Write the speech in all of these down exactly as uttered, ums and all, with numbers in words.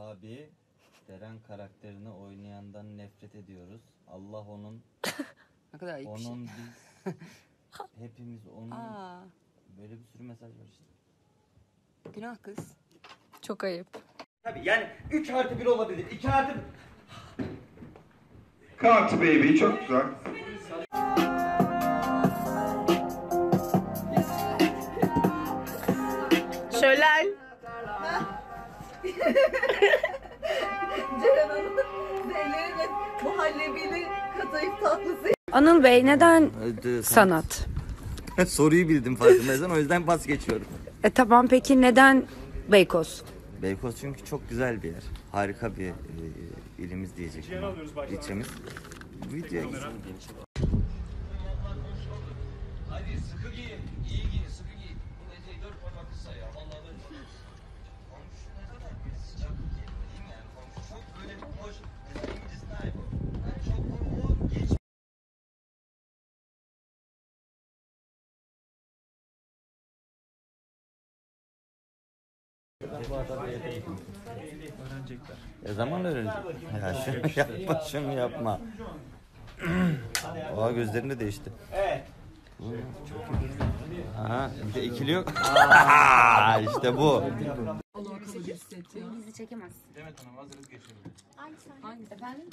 Abi Deren karakterini oynayandan nefret ediyoruz. Allah onun ne kadar ayıp onun şey. Biz hepimiz onun Aa. Böyle bir sürü mesaj var işte. Günah kız. Çok ayıp. Tabii yani üç artı bir olabilir. iki artı Count baby çok güzel. Şölen. Ceren Hanım zeyleri ve muhallebili kadayıf tatlısı. Anıl Bey neden sanat? Soruyu bildim farkındaysan o yüzden pas geçiyorum. E tamam peki neden Beykoz? Beykoz çünkü çok güzel bir yer. Harika bir e, ilimiz diyecek. İlçemiz. Video. Hadi sıkı giyin. İyi giyin, sıkı giyin. Bu eteği dört parmaklı sayı. Vallahi da komşu ne kadar bir sıcak değil mi yani? Komşu çok böyle hoş. İngiliz naif o. Yani çok o geç. Öğrenecekler. E zaman öğrenecek. Ya şunu yapma, şunu yapma. Oha gözlerin de değişti. Evet. Aha bir de ikili yok. İşte bu. Bizi çekemezsin. Demet Hanım hazırız geçelim.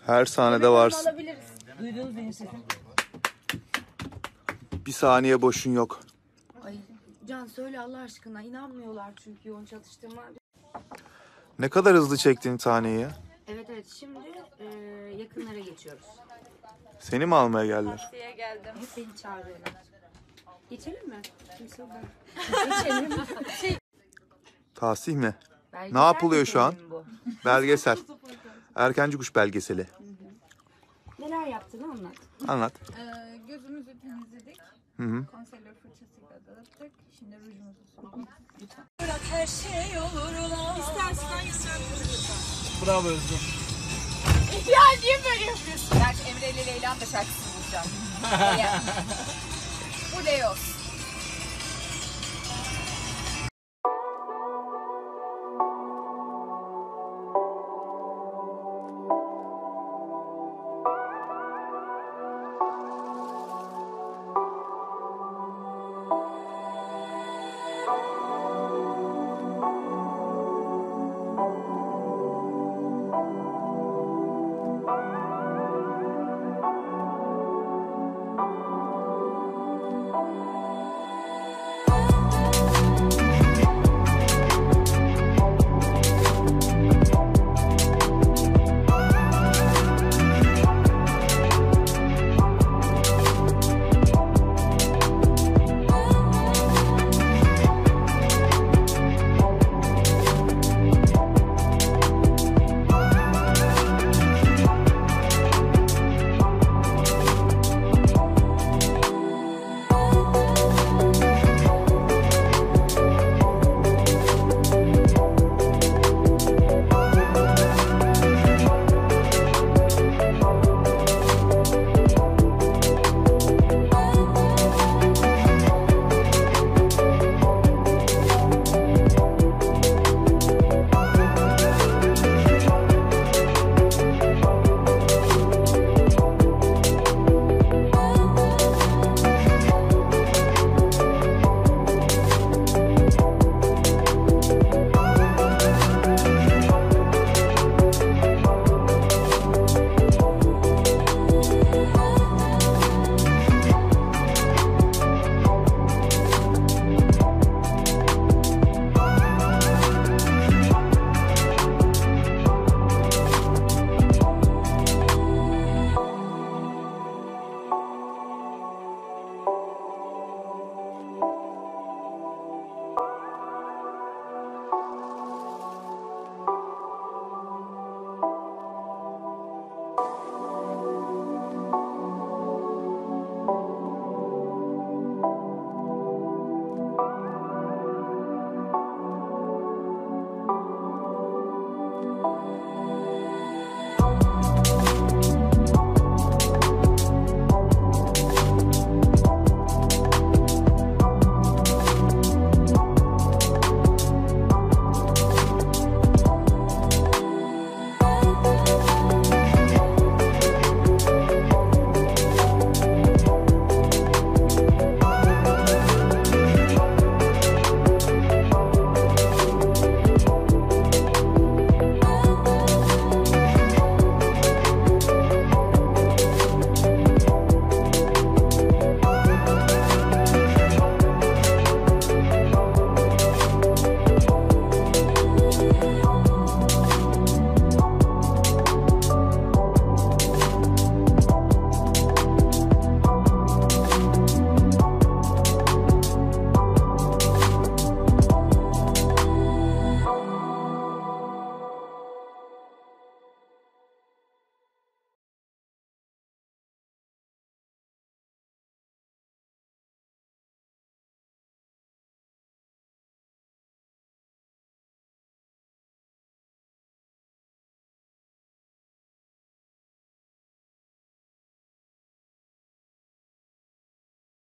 Her sahnede varsın. Duydunuz beni sesim. Bir saniye boşun yok. Ay. Can söyle Allah aşkına inanmıyorlar çünkü yoğun çalıştığıma. Ne kadar hızlı çektin taneyi? Evet evet şimdi e, yakınlara geçiyoruz. Seni mi almaya geldiler? Tavsiye geldim. Hep beni çağırıyorlar. Geçelim mi? Kimse yok. Geçelim. Şey... Tahsih mi? Belgesel ne yapılıyor şu an? Bu. Belgesel. Erkenci kuş belgeseli. Hı hı. Neler yaptın anlat. Anlat. Ee, gözümüzü temizledik. Hı hı. Konserler fırçasıyla dağıttık. Şimdi rujumuzu sürüyoruz. Lütfen. Bırak her şey olur ulan. İstersen yazıyoruz. Bravo Özgü. Ya niye böyle yapıyorsun? Belki Emre ile Leyla'nın da şarkısını bulacağım. Buraya. Buraya olsun.